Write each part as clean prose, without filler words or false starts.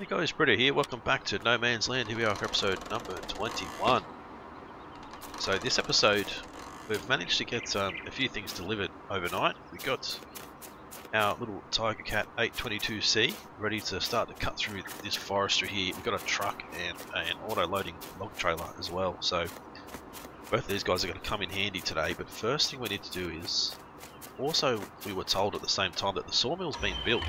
There goes Britta here, welcome back to No Man's Land. Here we are for episode number 21. So this episode, we've managed to get a few things delivered overnight. We got our little Tiger Cat 822C ready to start to cut through this forestry here. We've got a truck and an auto-loading log trailer as well. So both of these guys are going to come in handy today. But first thing we need to do is, also we were told at the same time that the sawmill's been built.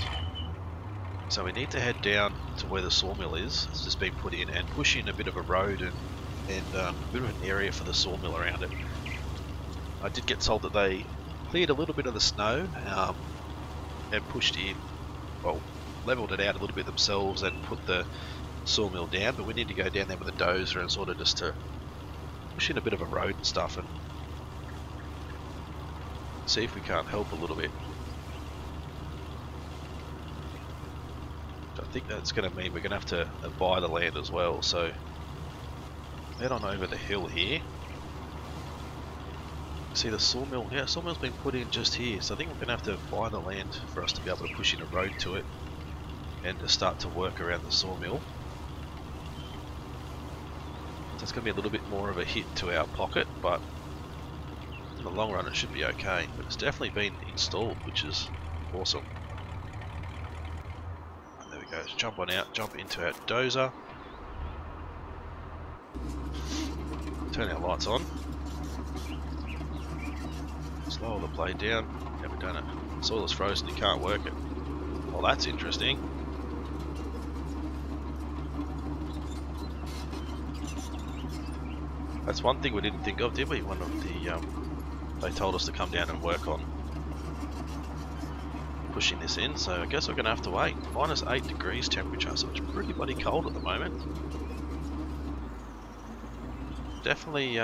So we need to head down to where the sawmill is. It's just been put in, and push in a bit of a road and a bit of an area for the sawmill around it. I did get told that they cleared a little bit of the snow and pushed in, well, leveled it out a little bit themselves and put the sawmill down, but we need to go down there with a dozer and sort of just to push in a bit of a road and stuff and see if we can't help a little bit. I think that's going to mean we're going to have to buy the land as well, so head on over the hill here. See the sawmill? Yeah, sawmill's been put in just here, so I think we're going to have to buy the land for us to be able to push in a road to it and to start to work around the sawmill. So it's going to be a little bit more of a hit to our pocket, but in the long run it should be okay. But it's definitely been installed, which is awesome. Let's jump on out, jump into our dozer, turn our lights on, slow the blade down. Haven't done it. Soil is frozen, you can't work it. Well, that's interesting. That's one thing we didn't think of, did we? One of the they told us to come down and work on pushing this in, so I guess we're going to have to wait. Minus 8 degrees temperature, so it's pretty bloody cold at the moment. Definitely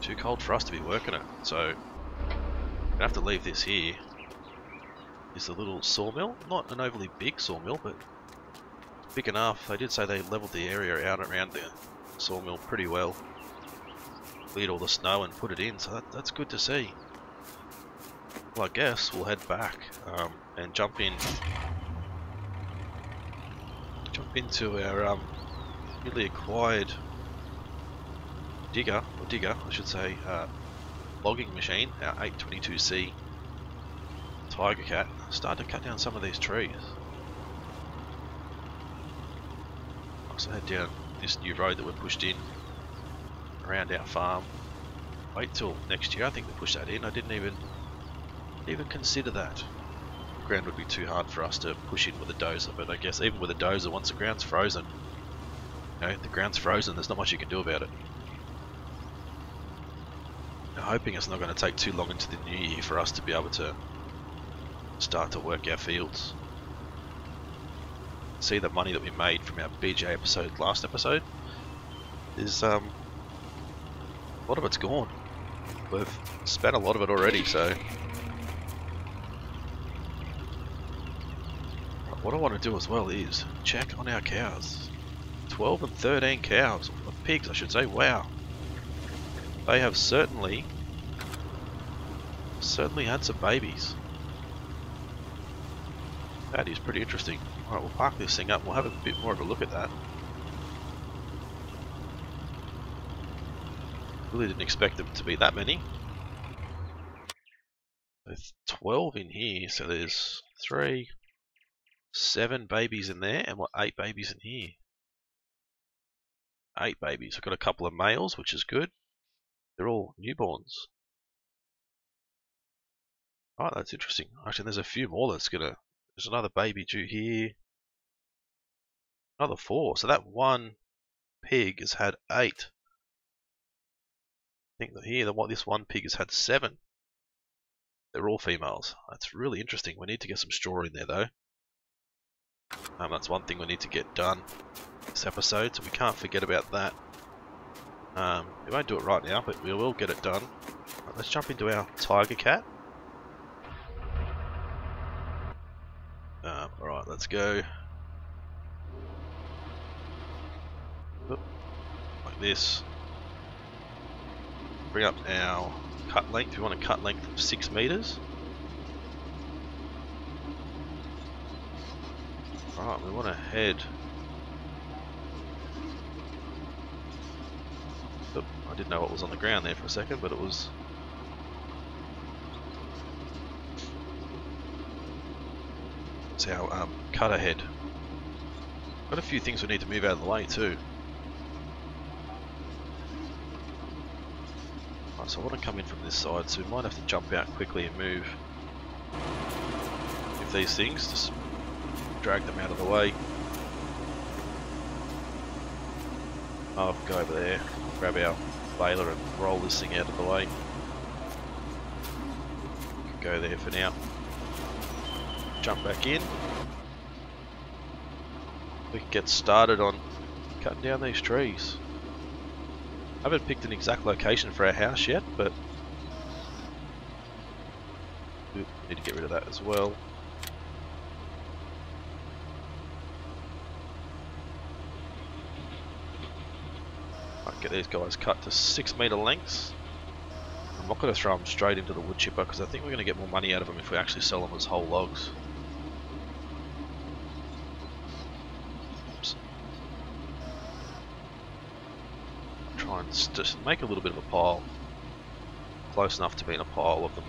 too cold for us to be working it, so we're going to have to leave this here. It's a little sawmill, not an overly big sawmill, but big enough. They did say they leveled the area out around the sawmill pretty well. Cleared all the snow and put it in, so that's good to see. Well, I guess we'll head back and jump into our newly acquired digger, I should say, logging machine, our 822C Tiger Cat. Start to cut down some of these trees. Also head down this new road that we're pushed in around our farm. Wait till next year, I think, to push that in. I didn't even consider that. Ground would be too hard for us to push in with a dozer, but I guess even with a dozer, once the ground's frozen, you know, the ground's frozen, there's not much you can do about it. I'm hoping it's not going to take too long into the new year for us to be able to start to work our fields. See, the money that we made from our BJ episode last episode is a lot of it's gone. We've spent a lot of it already, so what I want to do as well is check on our cows. 12 and 13 cows, or pigs I should say. Wow, they have certainly had some babies. That is pretty interesting. Alright, we'll park this thing up, we'll have a bit more of a look at that. Really didn't expect them to be that many. There's 12 in here, so there's 7 babies in there, and 8 babies in here. 8 babies. I've got a couple of males, which is good. They're all newborns. Oh, that's interesting. Actually, there's a few more that's gonna. There's another baby due here. Another 4. So that one pig has had 8. I think that here, this one pig has had 7. They're all females. That's really interesting. We need to get some straw in there though. That's one thing we need to get done this episode, so we can't forget about that. We won't do it right now, but we will get it done. Right, let's jump into our Tiger Cat. Alright, let's go. Oop, like this. Bring up our cut length. We want a cut length of 6 meters. Right, we want to head. But I didn't know what was on the ground there for a second, but it was. It's our cutter head. Got a few things we need to move out of the way too. Right, so I want to come in from this side, so we might have to jump out quickly and move. If these things just drag them out of the way. I'll go over there, grab our baler and roll this thing out of the way. Go there for now. Jump back in. We can get started on cutting down these trees. I haven't picked an exact location for our house yet, but we need to get rid of that as well. I'll get these guys cut to 6 meter lengths. I'm not going to throw them straight into the wood chipper because I think we're going to get more money out of them if we actually sell them as whole logs. Just make a little bit of a pile, close enough to be in a pile of them.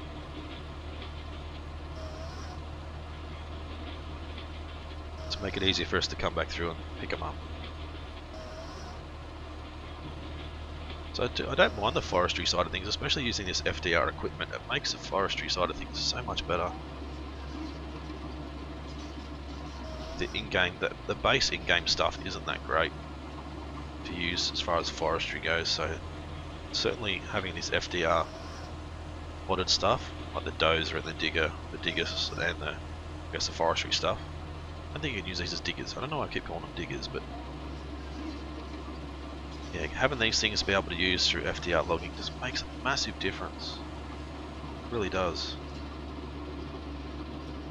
Let's make it easy for us to come back through and pick them up. So I don't mind the forestry side of things, especially using this FDR equipment. It makes the forestry side of things so much better. The in-game, the base in-game stuff isn't that great to use as far as forestry goes, so certainly having this FDR modded stuff like the dozer and the diggers and the, I guess, the forestry stuff. I think you can use these as diggers. I don't know why I keep calling them diggers, but yeah, having these things to be able to use through FDR logging just makes a massive difference. It really does.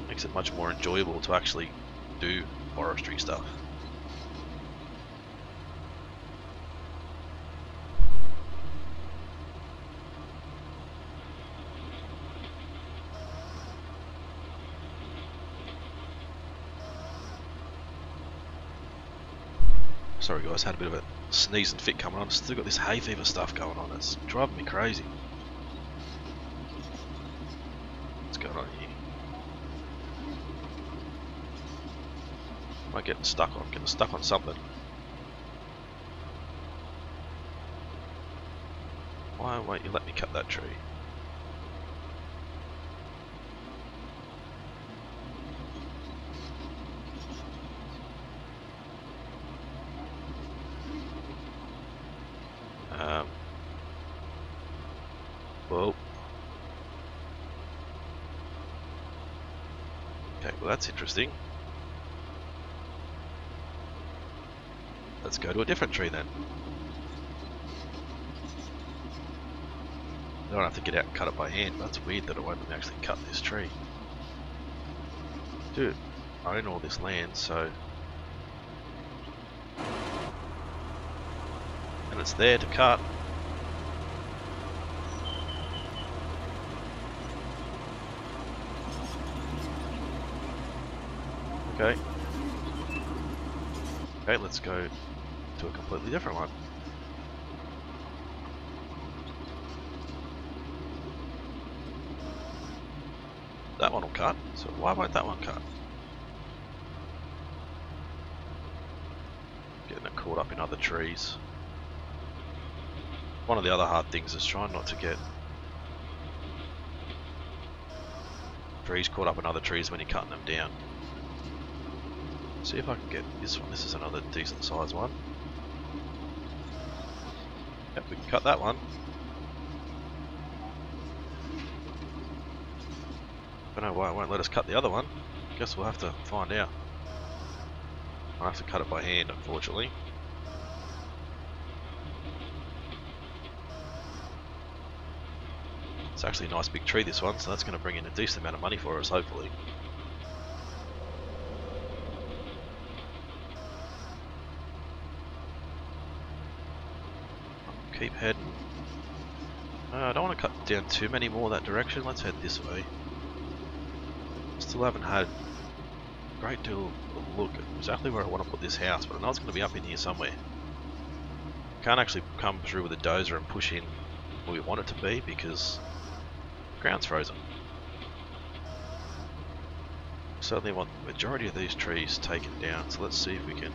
Makes it much more enjoyable to actually do forestry stuff. Sorry guys, had a bit of a sneezing fit coming on. I've still got this hay fever stuff going on. It's driving me crazy. What's going on here? Am I getting stuck on? I'm getting stuck on something. Why won't you let me cut that tree? That's interesting. Let's go to a different tree then. I don't have to get out and cut it by hand. That's weird that it won't let me actually cut this tree. Dude, I own all this land, so. And it's there to cut. Okay. Okay, let's go to a completely different one. That one will cut, so why won't that one cut? Getting it caught up in other trees. One of the other hard things is trying not to get trees caught up in other trees when you're cutting them down. See if I can get this one. This is another decent sized one. Yep, we can cut that one. I don't know why it won't let us cut the other one. Guess we'll have to find out. I'll have to cut it by hand, unfortunately. It's actually a nice big tree, this one, so that's going to bring in a decent amount of money for us, hopefully. Keep heading. I don't want to cut down too many more that direction. Let's head this way. Still haven't had great deal of a look at exactly where I want to put this house, but I know it's going to be up in here somewhere. Can't actually come through with a dozer and push in where we want it to be because the ground's frozen. Certainly want the majority of these trees taken down, so let's see if we can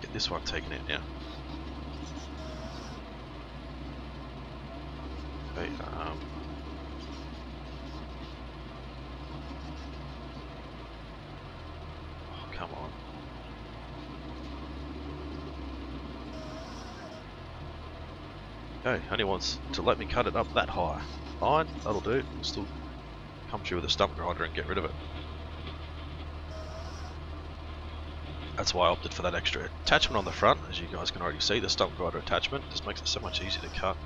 get this one taken out now. Okay, oh, come on. Okay, only wants to let me cut it up that high. Fine, that'll do. We'll still come through with a stump grinder and get rid of it. That's why I opted for that extra attachment on the front. As you guys can already see, the stump grinder attachment just makes it so much easier to cut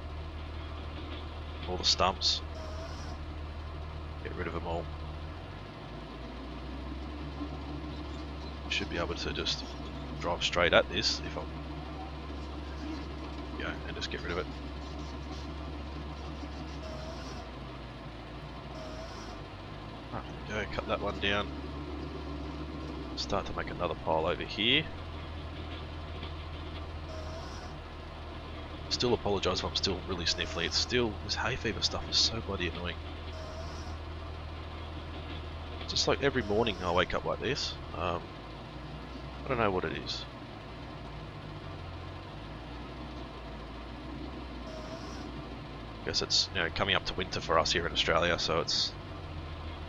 all the stumps. Get rid of them all. Should be able to just drive straight at this if I'm, yeah, and just get rid of it. Go cut that one down. Start to make another pile over here. Still apologise if I'm still really sniffly. It's still, this hay fever stuff is so bloody annoying. Just like every morning I wake up like this. I don't know what it is. I guess it's, you know, coming up to winter for us here in Australia, so it's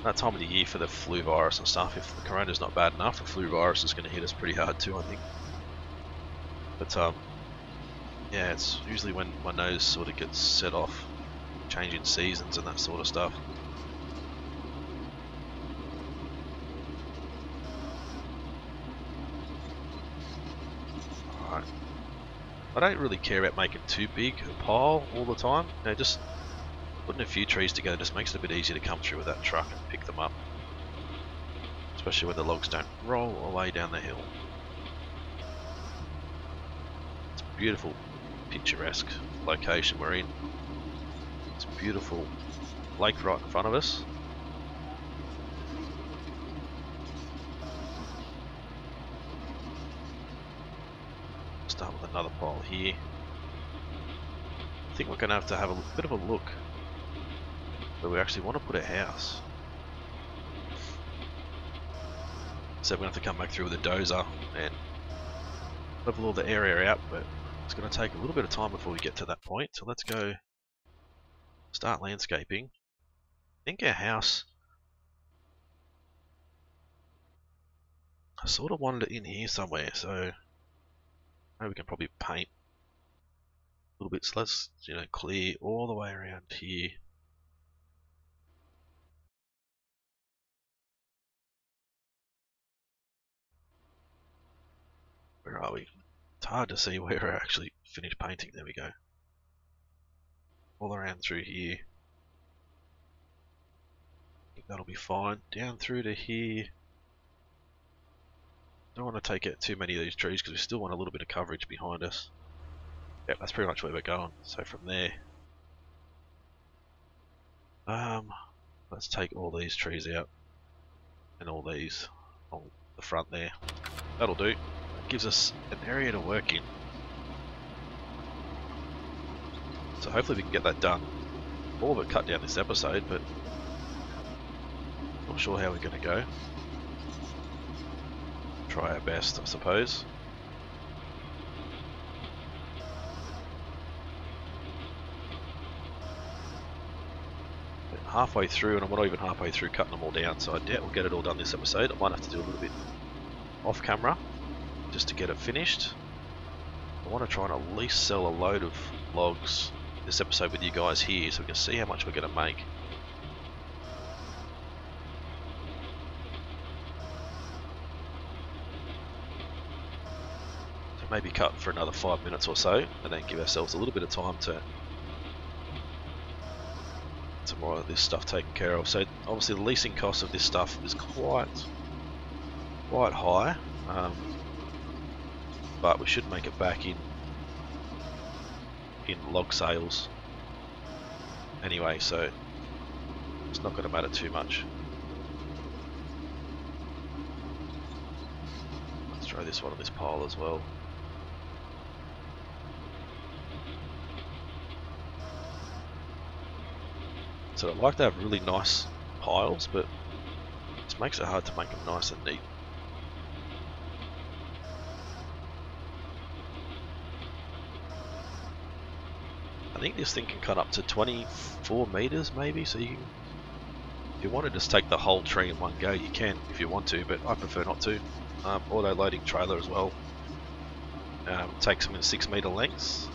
that time of the year for the flu virus and stuff. If the corona's not bad enough, the flu virus is going to hit us pretty hard too, I think. But yeah, it's usually when my nose sort of gets set off, changing seasons and that sort of stuff. Alright, I don't really care about making too big a pile all the time. You know, just putting a few trees together just makes it a bit easier to come through with that truck and pick them up. Especially when the logs don't roll away down the hill. It's a beautiful, picturesque location we're in. It's a beautiful lake right in front of us. Start with another pile here. I think we're going to have a bit of a look where we actually want to put a house. So we're going to have to come back through with a dozer and level all the area out, but it's going to take a little bit of time before we get to that point. So let's go start landscaping. I think our house, I sort of wanted it in here somewhere, so we can probably paint a little bit. So let's, you know, clear all the way around here. Where are we? It's hard to see where I actually finished painting. There we go. All around through here. I think that'll be fine. Down through to here. Don't want to take out too many of these trees because we still want a little bit of coverage behind us. Yep, that's pretty much where we're going. So from there, let's take all these trees out and all these on the front there. That'll do. Gives us an area to work in. So hopefully we can get that done. All of it cut down this episode, but not sure how we're going to go. Try our best, I suppose. Halfway through, and I'm not even halfway through cutting them all down, so I doubt we'll get it all done this episode. I might have to do a little bit off camera just to get it finished. I want to try and at least sell a load of logs this episode with you guys here so we can see how much we're going to make. So maybe cut for another 5 minutes or so and then give ourselves a little bit of time to more of this stuff taken care of. So obviously the leasing cost of this stuff is quite high. But we should make it back in log sales anyway, so it's not going to matter too much. Let's throw this one on this pile as well. So I like to have really nice piles, but it makes it hard to make them nice and neat. I think this thing can cut up to 24 meters maybe, so you can, if you want to just take the whole tree in one go, you can if you want to, but I prefer not to. Auto loading trailer as well, takes them in 6 meter lengths,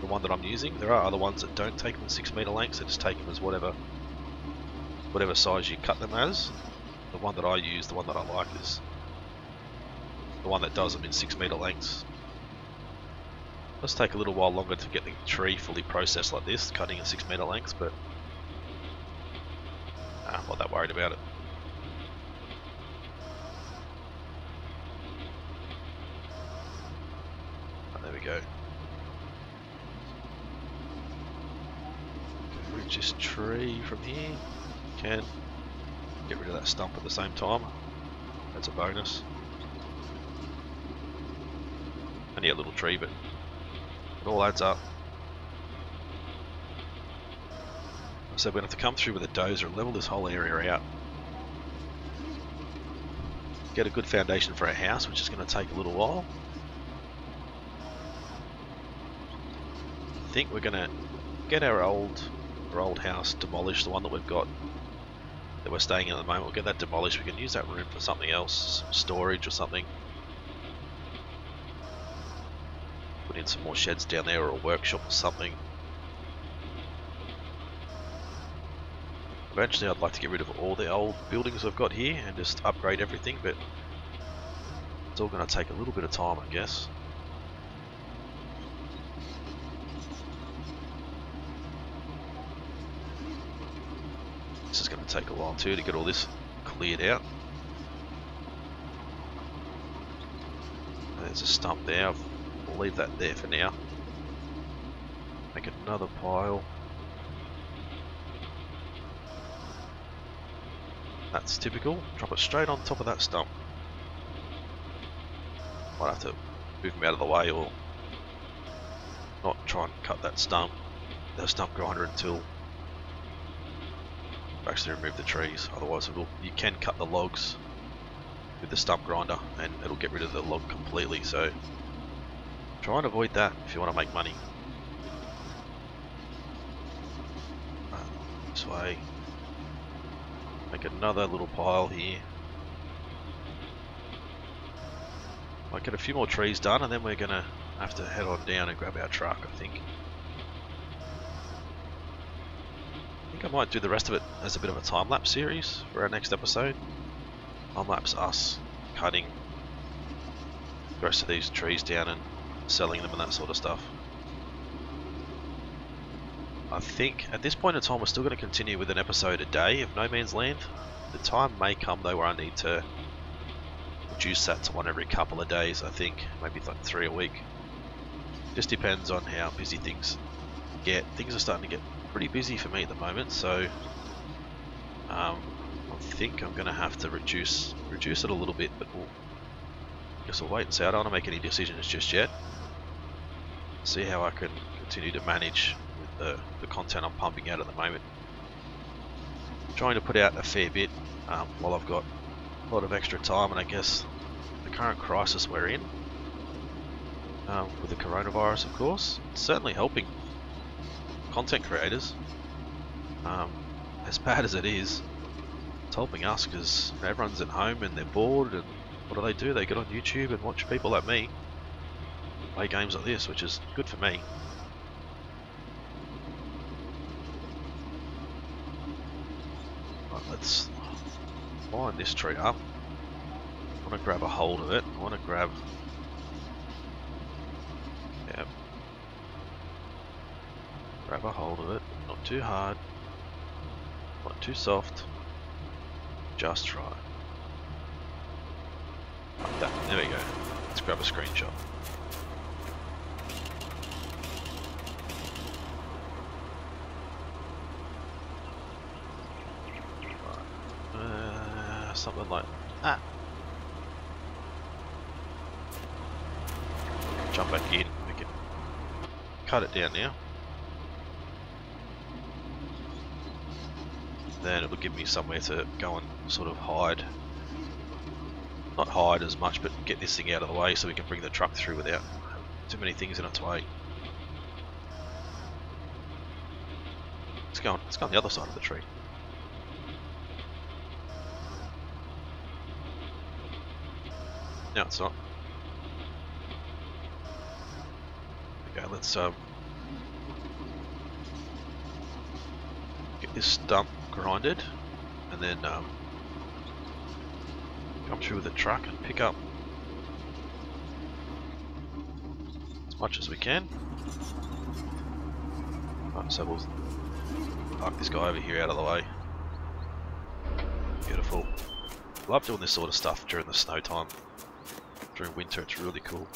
the one that I'm using. There are other ones that don't take them in 6 meter lengths, they just take them as whatever size you cut them as. The one that I use, the one that I like, is the one that does them in 6 meter lengths. Let's take a little while longer to get the tree fully processed like this, cutting at 6 meter lengths, but I'm not that worried about it. Oh, there we go. Get rid of this tree from here. Can get rid of that stump at the same time. That's a bonus. Only a little tree, but it all adds up. So we're going to have to come through with a dozer and level this whole area out. Get a good foundation for our house, which is going to take a little while. I think we're going to get our old house demolished, the one that we've got, that we're staying in at the moment. We'll get that demolished. We can use that room for something else, some storage or something. Put in some more sheds down there, or a workshop or something. Eventually I'd like to get rid of all the old buildings I've got here and just upgrade everything, but it's all going to take a little bit of time, I guess. This is going to take a while too to get all this cleared out. There's a stump there. We'll leave that there for now. Make another pile. That's typical. Drop it straight on top of that stump. Might have to move them out of the way, or not try and cut that stump. The stump grinder until we've actually removed the trees. Otherwise, you can cut the logs with the stump grinder, and it'll get rid of the log completely. So try and avoid that if you want to make money. This way. Make another little pile here. Might get a few more trees done, and then we're going to have to head on down and grab our truck, I think. I think I might do the rest of it as a bit of a time-lapse series for our next episode. Time-lapse us cutting the rest of these trees down and selling them and that sort of stuff. I think at this point in time we're still going to continue with an episode a day of No Man's Land. The time may come though where I need to reduce that to one every couple of days, I think. Maybe like 3 a week. Just depends on how busy things get. Things are starting to get pretty busy for me at the moment, so I think I'm going to have to reduce it a little bit, but we'll wait and see. I don't want to make any decisions just yet. See how I can continue to manage with the content I'm pumping out at the moment. I'm trying to put out a fair bit while I've got a lot of extra time, and I guess the current crisis we're in with the coronavirus, of course, it's certainly helping content creators. As bad as it is, it's helping us because everyone's at home and they're bored, and what do? They get on YouTube and watch people like me play games like this, which is good for me. Right, let's line this tree up. I want to grab a hold of it. I want to grab... Yep. Grab a hold of it. Not too hard. Not too soft. Just right. Like that. There we go. Let's grab a screenshot. something like that. Jump back in, we can cut it down now. Then it will give me somewhere to go and sort of hide. Not hide as much, but get this thing out of the way so we can bring the truck through without too many things in its way. Let's go on the other side of the tree. No, it's not. Okay, let's get this stump grinded and then come through with the truck and pick up as much as we can. Right, so we'll park this guy over here out of the way. Beautiful. Love doing this sort of stuff during the snow time. During winter, it's really cool.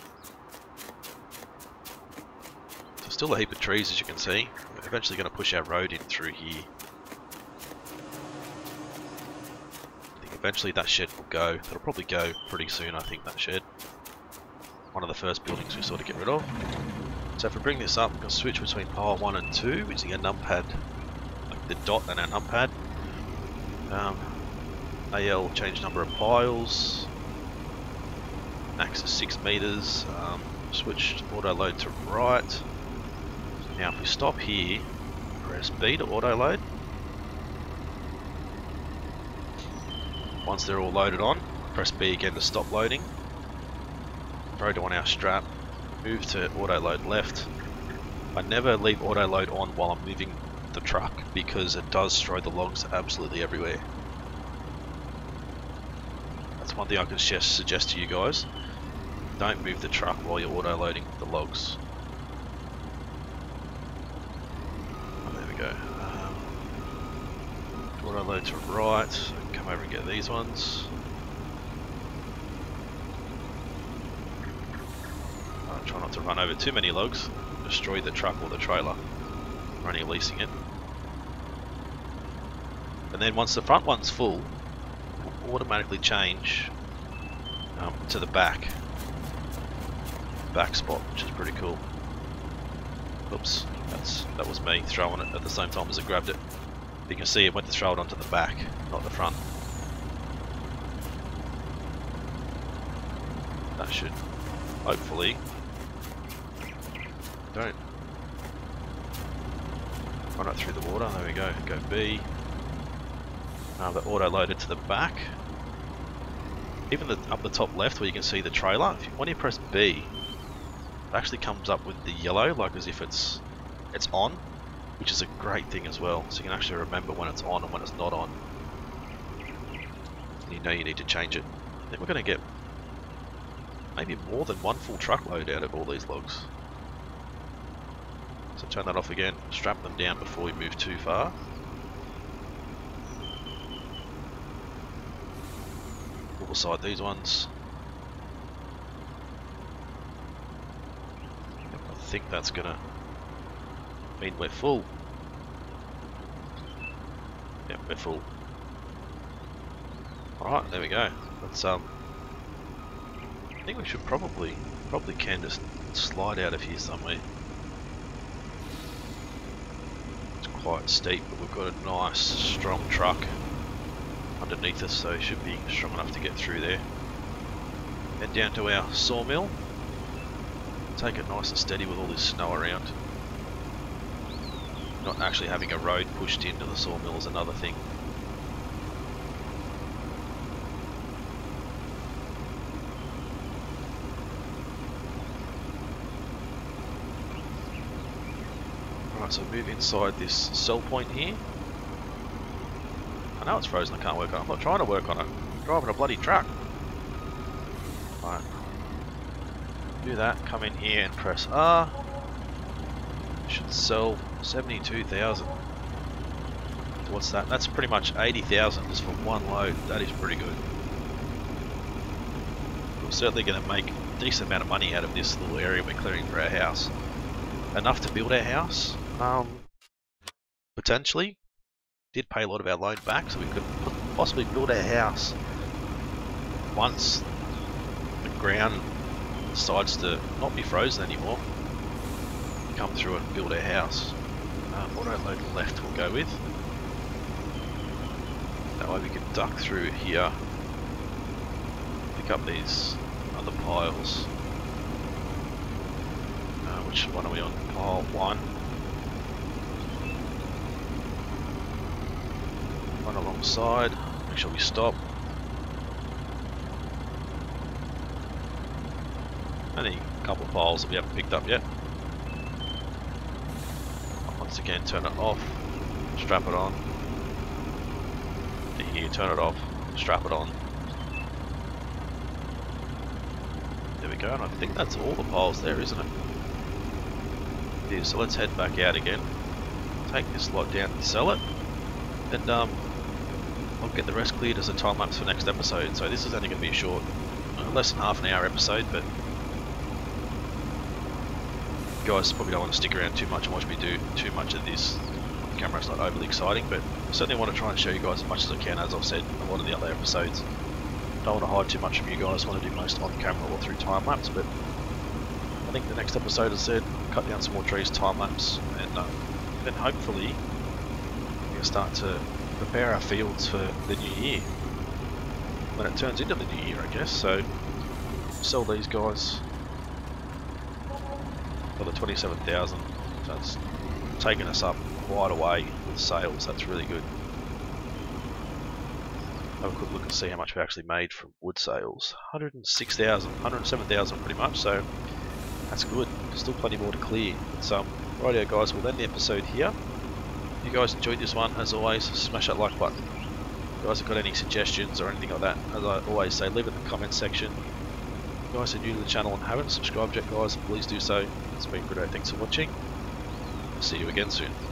There's still a heap of trees, as you can see. We're eventually going to push our road in through here. Eventually that shed will go. It'll probably go pretty soon, I think, that shed. One of the first buildings we sort of get rid of. So if we bring this up, we can switch between pile 1 and 2 using a numpad, like the dot and our numpad. AL will change number of piles. Max is 6 meters. Switch auto load to right. Now if we stop here, press B to auto load. Once they're all loaded on, press B again to stop loading. Throw to on our strap, move to auto load left. I never leave auto load on while I'm moving the truck because it does throw the logs absolutely everywhere. That's one thing I can suggest to you guys. Don't move the truck while you're auto loading the logs. Oh, there we go. Auto load to right. Come over and get these ones. Try not to run over too many logs. Destroy the truck or the trailer. We're only leasing it. And then once the front one's full, we'll automatically change to the back spot, which is pretty cool. Oops, that was me throwing it at the same time as I grabbed it. You can see it went to throw it onto the back, not the front. That should, hopefully, don't run it through the water. There we go. Go B. Now the auto loaded to the back. Even up the top left, where you can see the trailer. When you press B, it actually comes up with the yellow, like as if it's on. Which is a great thing as well, so you can actually remember when it's on and when it's not on. You know you need to change it. I think we're going to get maybe more than one full truckload out of all these logs. So turn that off again, strap them down before we move too far. Pull aside these ones. I think that's going to mean we're full. Yep, we're full. Alright, there we go. Let's I think we should probably can just slide out of here somewhere. It's quite steep, but we've got a nice strong truck underneath us, so it should be strong enough to get through there. Head down to our sawmill. Take it nice and steady with all this snow around. Not actually having a road pushed into the sawmill is another thing. Alright, so move inside this cell point here. I know it's frozen, I can't work on it. I'm not trying to work on it. I'm driving a bloody truck. Alright. Do that, come in here and press R. Should sell 72,000. So what's that? That's pretty much 80,000 just for one load. That is pretty good. We're certainly going to make a decent amount of money out of this little area we're clearing for our house. Enough to build our house, potentially. Did pay a lot of our loan back, so we could possibly build our house once the ground decides to not be frozen anymore, come through and build a house. Auto load left we'll go with. That way we can duck through here, pick up these other piles. Which one are we on? Pile 1. Run alongside, make sure we stop. Only a couple of piles that we haven't picked up yet. Once again, turn it off, strap it on. Here, turn it off, strap it on. There we go, and I think that's all the piles there, isn't it? It is, so let's head back out again. Take this lot down and sell it. And I'll get the rest cleared as a time lapse for next episode. So this is only going to be a short, less than half an hour episode, but you guys probably don't want to stick around too much and watch me do too much of this. The camera's not overly exciting, but I certainly want to try and show you guys as much as I can, as I've said in a lot of the other episodes. Don't want to hide too much from you guys, want to do most on camera or through time lapse, but I think the next episode, as I said, cut down some more trees, time lapse, and then hopefully we'll start to prepare our fields for the new year. When it turns into the new year, I guess, so sell these guys for the 27,000. So it's taken us up quite a way with sales, that's really good. Have a quick look and see how much we actually made from wood sales. 106,000, 107,000 pretty much, so that's good. Still plenty more to clear. So, rightio guys, we'll end the episode here. If you guys enjoyed this one, as always, smash that like button. If you guys have got any suggestions or anything like that, as I always say, leave it in the comment section. If you guys are new to the channel and haven't subscribed yet, guys, please do so. It's been Britta, thanks for watching. I'll see you again soon.